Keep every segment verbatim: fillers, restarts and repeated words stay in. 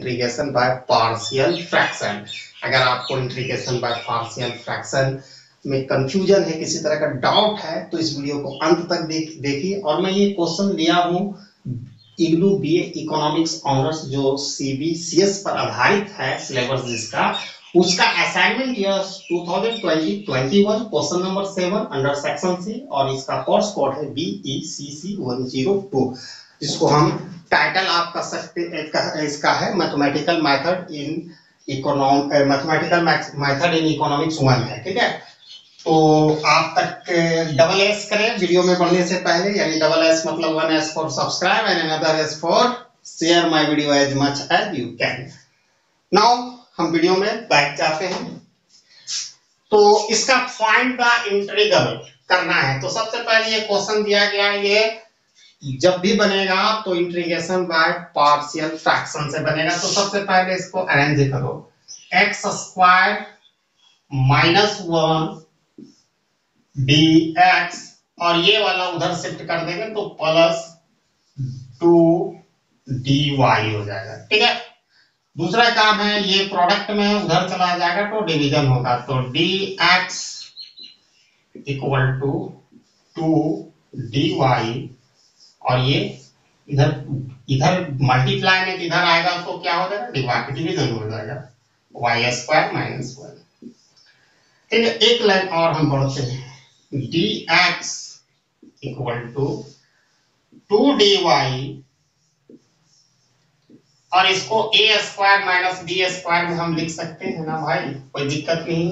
Integration by partial fraction. अगर आपको integration by partial fraction में कंफ्यूजन है, किसी तरह का डाउट है, तो इस वीडियो को अंत तक देख देखिए। और मैं ये क्वेश्चन लिया हूँ इग्नू बीए इकोनॉमिक्स ऑनर्स जो सीबीसीएस पर आधारित है सिलेबस जिसका, उसका assignment year twenty twenty one question number seven under section C, और इसका कोर्स कोड है B E C C one zero two. इसको हम टाइटल आप कह सकते इसका है mathematical method in economic mathematical method in economics one है, ठीक है। तो आप तक डबल एस करें वीडियो में बढ़ने से पहले, यानी डबल एस मतलब one S for subscribe and another S for share my video as much as you can. Now हम वीडियो में बैक जाते हैं। तो इसका फाइंड द इंटीग्रल करना है। तो सबसे पहले ये क्वेश्चन दिया गया, ये जब भी बनेगा तो इंटीग्रेशन बाय पार्शियल फ्रैक्शन से बनेगा। तो सबसे पहले इसको अरेंज करो, X square minus one dx, और ये वाला उधर शिफ्ट कर देंगे तो प्लस टू dy हो जाएगा, ठीक है। दूसरा काम है ये प्रोडक्ट में उधर चला जाएगा तो डिवीजन होगा, तो dx equal to two dy, और ये इधर इधर मल्टीप्लाई में इधर आएगा तो क्या हो जाएगा, डिवीजन हो जाएगा वाई स्क्वायर माइनस वन, ठीक है। एक लाइन और हम बढ़ते हैं, dx equal to two D Y, और इसको A square minus B square में हम लिख सकते हैं ना भाई, कोई दिक्कत नहीं।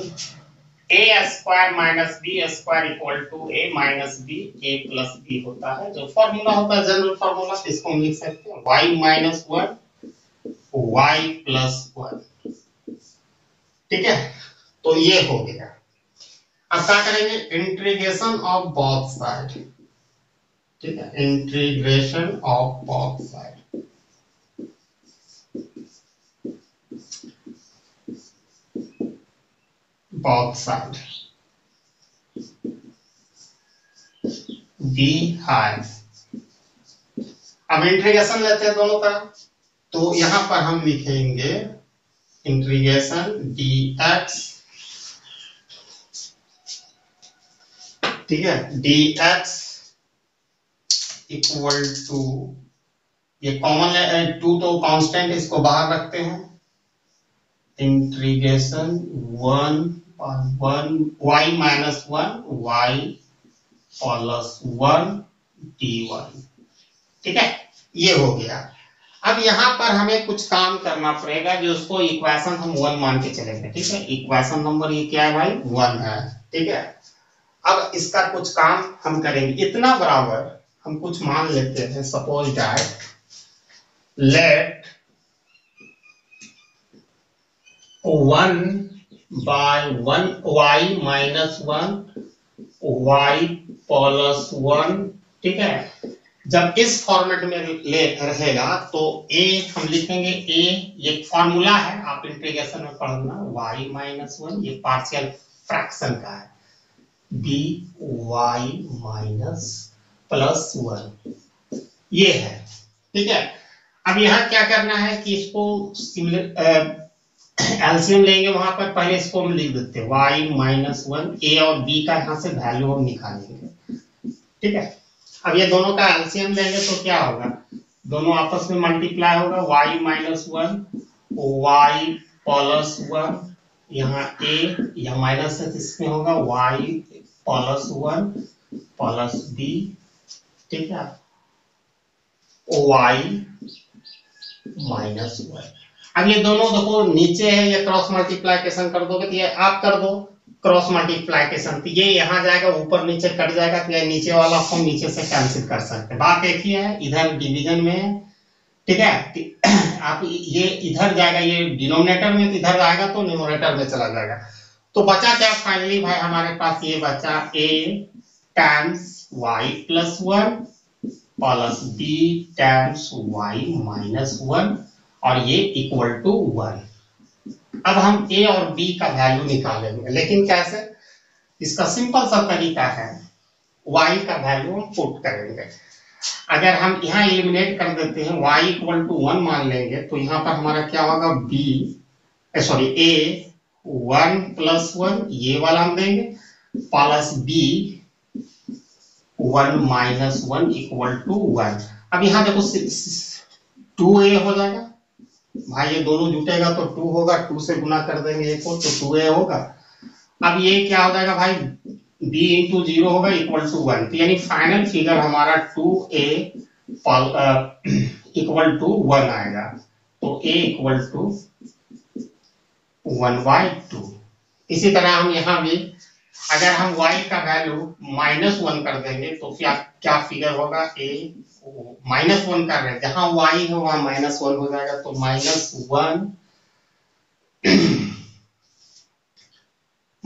A square minus B square equal to A minus B A plus B होता है, जो फॉर्मूला होता है जनरल फॉर्मूला, इसको हम लिख सकते हैं Y minus one Y plus one, ठीक है। तो ये हो गया। अब क्या करेंगे, इंटीग्रेशन ऑफ बोथ साइड, ठीक है, integration of both side. Both side be high, अब इंटीग्रेशन लेते हैं दोनों का, तो यहां पर हम लिखेंगे इंटीग्रेशन डी एक्स, ठीक है, dx इक्वल टू ये कॉमन है टू तो कांस्टेंट, इसको बाहर रखते हैं, integration one one Y minus one Y plus one D Y, ठीक है। ये हो गया। अब यहाँ पर हमें कुछ काम करना पड़ेगा, जो उसको इक्वेशन हम वन मान के चलेंगे, ठीक है। इक्वेशन नंबर ये क्या है भाई, वन है, ठीक है। अब इसका कुछ काम हम करेंगे, इतना बराबर हम कुछ मान लेते हैं, suppose that let one by one Y minus one Y plus one, ठीक है। जब इस फॉर्मेट में ले रहेगा तो ए हम लिखेंगे, ए ये फॉर्मूला है, आप इंटीग्रेशन में पढ़ना, वाई माइनस वन ये पार्शियल फ्रैक्शन का है, D Y minus plus one, ये है, ठीक है। अब यहाँ क्या करना है कि इसको एलसीएम लेंगे, वहां पर पहले इसको हम लिख देते हैं वाई माइनस वन, ए और बी का यहाँ से वैल्यू हम निकालेंगे, ठीक है। अब ये दोनों का एलसीएम लेंगे तो क्या होगा, दोनों आपस में मल्टीप्लाई होगा, Y minus one Y plus one, यहाँ ए या माइनस है इसमें होगा Y plus one plus B, ठीक है, वाई माइनस वन। अब ये दोनों देखो नीचे है, ये क्रॉस मल्टीप्लाईकेशन कर दोगे तो ये आप कर दो क्रॉस मल्टीप्लाईकेशन, तो ये यहाँ जाएगा ऊपर नीचे कट जाएगा, तो ये नीचे वाला फॉर्म नीचे से कैंसिल कर सकते हैं, बात एक ही है, इधर डिवीजन में, ठीक है। आप ये इधर जाएगा, ये डिनोमिनेटर में, तो इधर आएगा तो न्यूमरेटर में चला जाएगा, तो बचा क्या फाइनली भाई हमारे पास, ये बचा a times Y plus one plus B times Y minus one, और ये इक्वल टू वन। अब हम a और b का वैल्यू निकालेंगे, लेकिन कैसे, इसका सिंपल सा तरीका है, y का वैल्यू हम पुट करेंगे। अगर हम यहाँ एलिमिनेट कर देते हैं y इक्वल टू वन मान लेंगे तो यहाँ पर हमारा क्या होगा b sorry a one plus one ये वाला हम देंगे plus b one minus one equal to one. अब यहाँ देखो टू ए हो जाएगा भाई, ये दोनों जुटेगा तो टू होगा, टू से गुना कर देंगे एक को तो टू ए होगा। अब ये क्या हो जाएगा भाई b इंटू जीरो होगा इक्वल टू वन, तो यानी फाइनल फिगर हमारा two A equal to one आएगा। तो a equal to one by two. इसी तरह हम यहाँ भी अगर हम y का वैल्यू माइनस वन कर देंगे तो क्या क्या फिगर होगा a माइनस वन कर रहे हैं, जहां y है वहां माइनस वन हो जाएगा तो minus one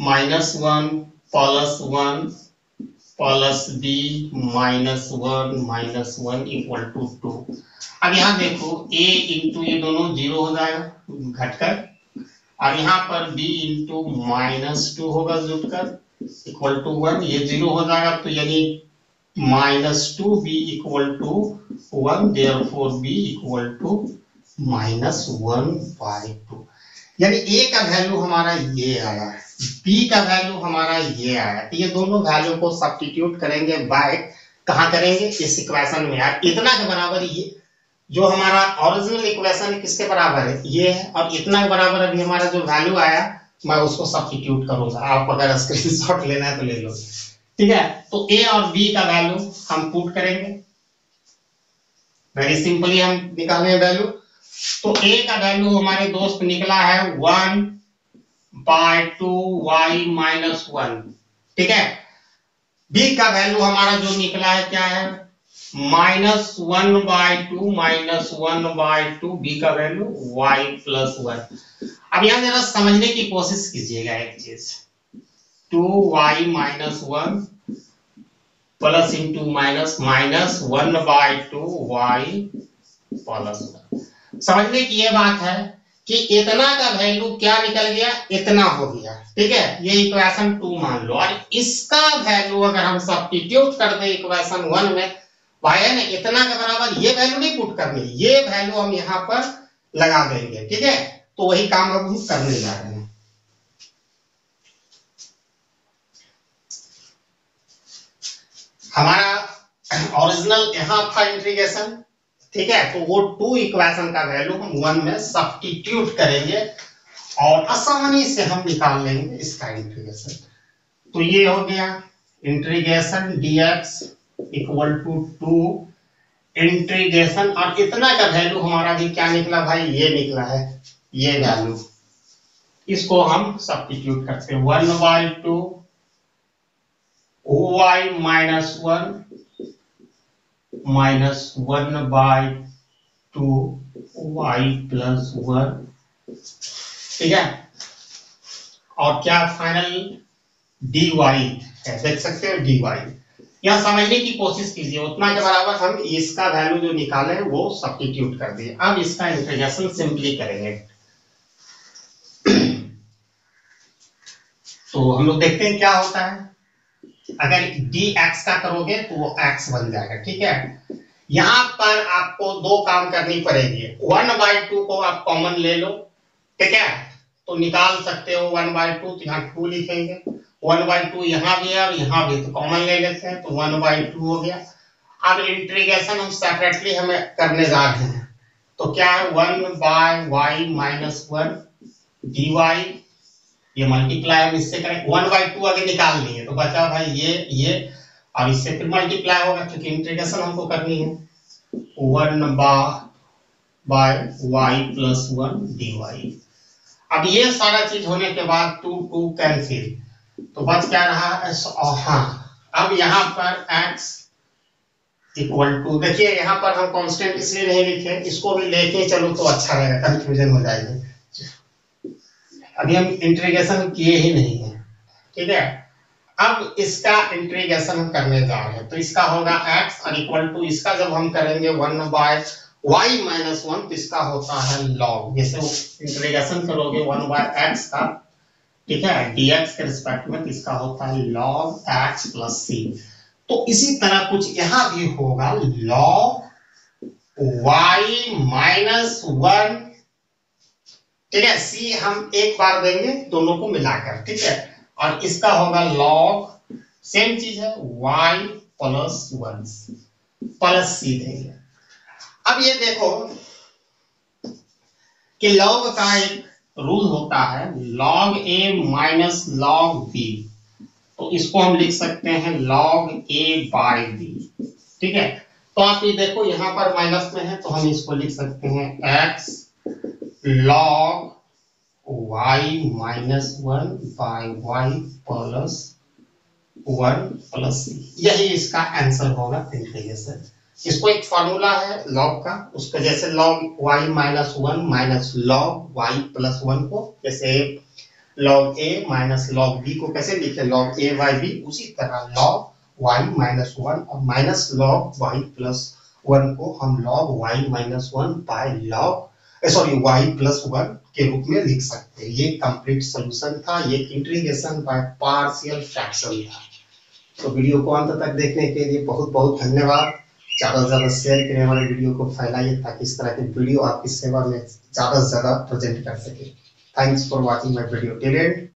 minus one plus one plus B minus one minus one equal to two. अब यहाँ देखो a इंटू ये दोनों जीरो हो जाएगा घटकर और यहाँ पर b इंटू माइनस टू होगा जुटकर इक्वल टू वन, ये जीरो हो जाएगा तो यानी minus two B equal to one, therefore b equal to minus one by two. यानी a का वैल्यू हमारा ये आया है, b का वैल्यू हमारा ये आया, तो ये दोनों वैल्यू को सब्स्टिट्यूट करेंगे बाय कहाँ करेंगे इस इक्वेशन में यार, इतना के बराबर ये जो हमारा ओरिजिनल इक्वेशन किसके बराबर है ये है, और इतना के बराबर अभी हमारा जो वैल्यू आया मैं उसको सब्स्टिट्यूट करूंगा। आप अगर स्क्रीनशॉट लेना है तो ले लो, ठीक है। तो a और b का वैल्यू हम पुट करेंगे, वेरी सिंपली हम निकालेंगे वैल्यू। तो a का वैल्यू हमारे दोस्त निकला है one by two Y minus one, ठीक है। b का वैल्यू हमारा जो निकला है क्या है minus one by two minus one by two, B का वैल्यू y प्लस वन। अब यहाँ जरा समझने की कोशिश कीजिएगा एक चीज, two Y minus one plus into minus minus one by two Y plus one. समझने की ये बात है कि इतना का वैल्यू क्या निकल गया, इतना हो गया, ठीक है। ये इक्वेशन टू मान लो और इसका वैल्यू अगर हम सब्स्टिट्यूट कर दें इक्वेशन वन में भाई है ना, इतना के बराबर ये वैल्यू नहीं पुट करनी, ये वैल्यू हम यहाँ पर लगा देंगे, ठीक है। तो वही काम अब हम करने जा रहे हैं। हमारा ओरिजिनल यहाँ था इंटीग्रेशन, ठीक है, तो वो टू इक्वेशन का वैल्यू हम वन में सब्स्टिट्यूट करेंगे और आसानी से हम निकाल लेंगे इसका इंटीग्रेशन। तो ये हो गया integration dx equal to two integration, और इतना का वैल्यू हमारा भी क्या निकला भाई, ये निकला है ये वैल्यू, इसको हम सब्स्टिट्यूट करते हैं one by two Y minus one minus one by two Y plus one, ठीक है। और क्या फाइनल डी वाई है, देख सकते हो डी वाई। यह समझने की कोशिश कीजिए, उतना के बराबर हम इसका वैल्यू जो निकाले वो सब्स्टिट्यूट कर दिए। अब इसका इंटीग्रेशन सिंपली करेंगे, तो हम लोग देखते हैं क्या होता है। अगर dx का करोगे तो वो x बन जाएगा, ठीक है। यहाँ पर आपको दो काम करनी पड़ेगी, वन बाई टू को आप कॉमन ले लो, ठीक है, तो निकाल सकते हो वन बाई टू, तो यहाँ टू लिखेंगे, वन बाई टू यहाँ भी है और यहाँ भी, तो कॉमन ले लेते हैं तो वन बाई टू हो गया। अब इंटीग्रेशन हम सेपरेटली हमें करने जा रहे हैं, तो क्या है one by Y minus one D Y, ये मल्टीप्लाई हम इससे करें, वन बाई टू आगे निकाल लिए तो बचा भाई ये ये और इससे फिर मल्टीप्लाई होगा क्योंकि इंटीग्रेशन हमको करनी है, one by Y plus one D Y. अब ये सारा चीज होने के बाद टू टू कैंसिल, तो बच क्या रहा, हाँ अब यहाँ पर x इक्वल टू, देखिए यहाँ पर हम कांस्टेंट इसलिए नहीं लिखे, इसको भी लेके चलो तो अच्छा रहेगा, कंफ्यूजन हो जाएगी, अभी हम इंटीग्रेशन किए ही नहीं है, ठीक है। अब इसका इंटीग्रेशन हम करने जा रहे हैं, तो इसका होगा x और इक्वल टू इसका जब हम करेंगे one by Y minus one, तो इसका होता है लॉग, जैसे इंटीग्रेशन करोगे वन बाय x का, ठीक है, dx के रिस्पेक्ट में, तो इसका होता है लॉग x प्लस c। तो इसी तरह कुछ यहां भी होगा लॉग y माइनस वन, ठीक है, c हम एक बार देंगे दोनों को मिलाकर, ठीक है, और इसका होगा लॉग, सेम चीज है, y plus one plus c देंगे। अब ये देखो कि लॉग का एक रूल होता है log a minus log b, तो इसको हम लिख सकते हैं लॉग a बाई b, ठीक है। तो आप ये देखो यहाँ पर माइनस में है तो हम इसको लिख सकते हैं x log y minus one by Y plus one plus c, यही इसका आंसर होगा इंटीग्रेशन। इसको एक फॉर्मूला है log का, उसको जैसे log y minus one minus log y plus one को जैसे log a minus log b को कैसे लिखे log a y b, उसी तरह log y माइनस वन और minus log y plus one को हम log y minus one by log sorry y plus one के रूप में लिख सकते हैं। ये कंप्लीट सॉल्यूशन था, ये इंटीग्रेशन बाय पार्शियल फ्रैक्शन था। तो वीडियो को अंत तक देखने के लिए बहुत बहुत धन्यवाद। ज्यादा से ज्यादा शेयर करें, हमारे वीडियो को फैलाइए ताकि इस तरह के वीडियो आपकी सेवा में ज्यादा से ज्यादा प्रेजेंट कर सके। Thanks for watching my video till and.